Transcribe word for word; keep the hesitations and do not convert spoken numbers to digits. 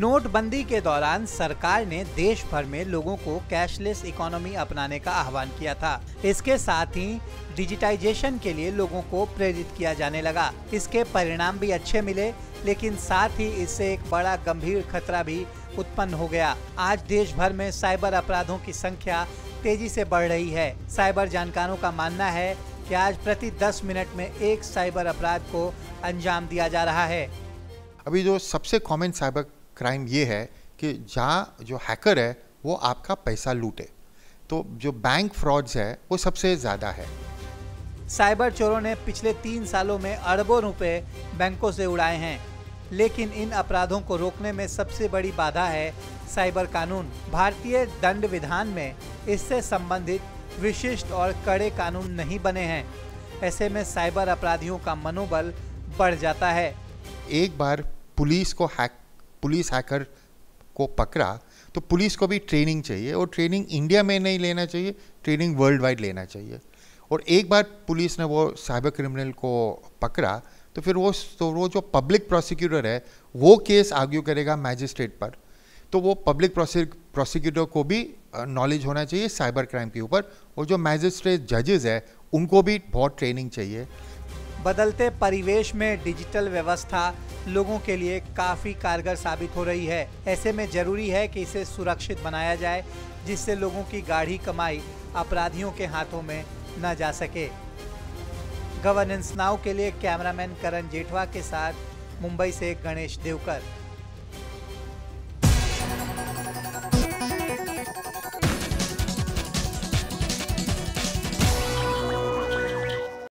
नोटबंदी के दौरान सरकार ने देश भर में लोगों को कैशलेस इकोनॉमी अपनाने का आह्वान किया था। इसके साथ ही डिजिटाइजेशन के लिए लोगों को प्रेरित किया जाने लगा। इसके परिणाम भी अच्छे मिले, लेकिन साथ ही इससे एक बड़ा गंभीर खतरा भी उत्पन्न हो गया। आज देश भर में साइबर अपराधों की संख्या तेजी से बढ़ रही है। साइबर जानकारों का मानना है कि आज प्रति दस मिनट में एक साइबर अपराध को अंजाम दिया जा रहा है। अभी जो सबसे कॉमन साइबर क्राइम ये है कि जहाँ जो हैकर है वो आपका पैसा लूटे, तो जो बैंक फ्रॉड्स है वो सबसे ज़्यादा है। साइबर चोरों ने पिछले तीन सालों में अरबों रुपए बैंकों से उड़ाए हैं, लेकिन इन अपराधों को रोकने में सबसे बड़ी बाधा है साइबर कानून। भारतीय दंड विधान में इससे संबंधित विशिष्ट और कड़े कानून नहीं बने हैं। ऐसे में साइबर अपराधियों का मनोबल बढ़ जाता है। एक बार पुलिस को हैक पुलिस हैकर को पकड़ा तो पुलिस को भी ट्रेनिंग चाहिए, और ट्रेनिंग इंडिया में नहीं लेना चाहिए, ट्रेनिंग वर्ल्ड वाइड लेना चाहिए। और एक बार पुलिस ने वो साइबर क्रिमिनल को पकड़ा तो फिर वो तो वो जो पब्लिक प्रोसिक्यूटर है वो केस आर्ग्यू करेगा मैजिस्ट्रेट पर, तो वो पब्लिक प्रोसिक्यूटर को भी नॉलेज होना चाहिए साइबर क्राइम के ऊपर, और जो मैजिस्ट्रेट जजेस है उनको भी बहुत ट्रेनिंग चाहिए। बदलते परिवेश में डिजिटल व्यवस्था लोगों के लिए काफ़ी कारगर साबित हो रही है। ऐसे में जरूरी है कि इसे सुरक्षित बनाया जाए, जिससे लोगों की गाढ़ी कमाई अपराधियों के हाथों में न जा सके। गवर्नेंस नाउ के लिए कैमरामैन करण जेठवा के साथ मुंबई से गणेश देवकर।